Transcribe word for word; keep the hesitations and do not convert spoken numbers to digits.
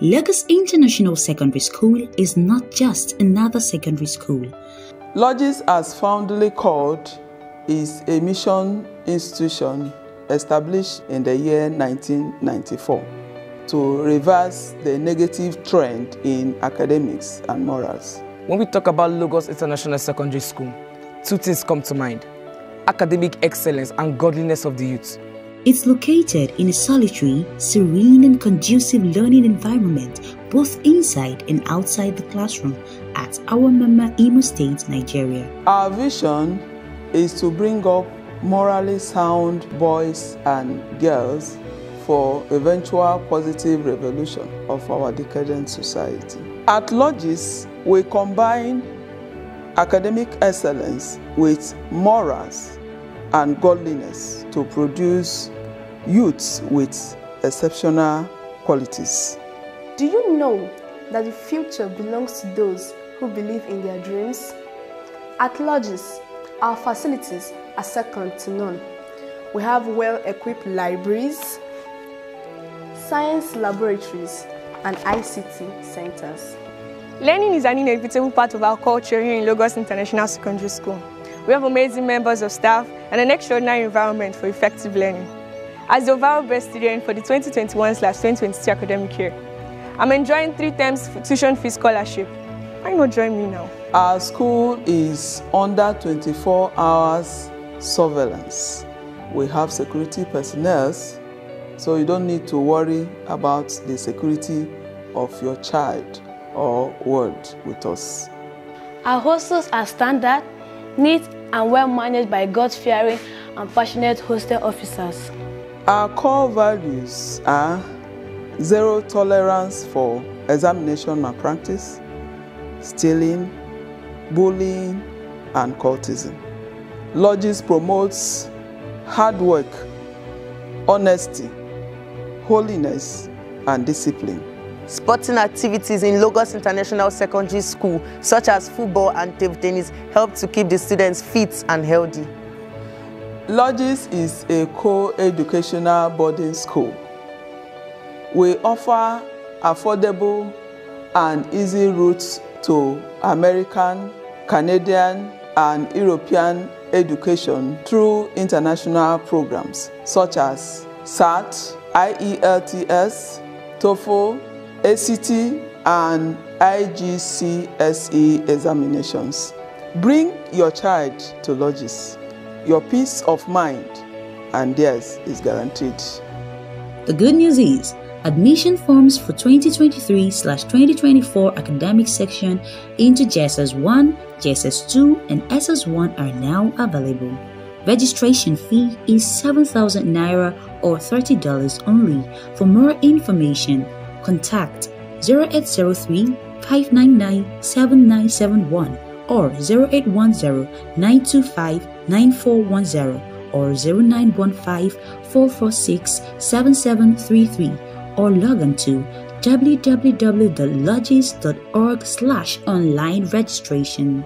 Logos International Secondary School is not just another secondary school. Logos, as fondly called, is a mission institution established in the year nineteen ninety-four to reverse the negative trend in academics and morals. When we talk about Logos International Secondary School, two things come to mind: academic excellence and godliness of the youth. It's located in a solitary, serene and conducive learning environment, both inside and outside the classroom, at Awamama, Imo State, Nigeria. Our vision is to bring up morally sound boys and girls for eventual positive revolution of our decadent society. At Logos, we combine academic excellence with morals and godliness to produce youths with exceptional qualities. Do you know that the future belongs to those who believe in their dreams? At Logos, our facilities are second to none. We have well-equipped libraries, science laboratories, and I C T centers. Learning is an inevitable part of our culture here in Logos International Secondary School. We have amazing members of staff and an extraordinary environment for effective learning. As the overall best student for the twenty twenty-one twenty twenty-two academic year, I'm enjoying three times tuition fee scholarship. Why not join me now? Our school is under twenty-four hours surveillance. We have security personnel, so you don't need to worry about the security of your child or world with us. Our hostels are standard, neat and well managed by God-fearing and passionate hostel officers. Our core values are zero tolerance for examination malpractice, stealing, bullying, and cultism. Logos promotes hard work, honesty, holiness, and discipline. Sporting activities in Logos International Secondary School, such as football and table tennis, help to keep the students fit and healthy. Logos is a co-educational boarding school. We offer affordable and easy routes to American, Canadian, and European education through international programs such as S A T, I E L T S, TOEFL, A C T and I G C S E examinations. Bring your child to Logos. Your peace of mind and theirs is guaranteed. The good news is, admission forms for twenty twenty-three twenty twenty-four academic section into J S S one, J S S two and S S one are now available. Registration fee is seven thousand Naira or thirty dollars only. For more information, contact zero eight zero three, five nine nine, seven nine seven one or zero eight one zero, nine two five, nine four one zero or zero nine one five, four four six, seven seven three three or log on to w w w dot logos dot org slash online registration.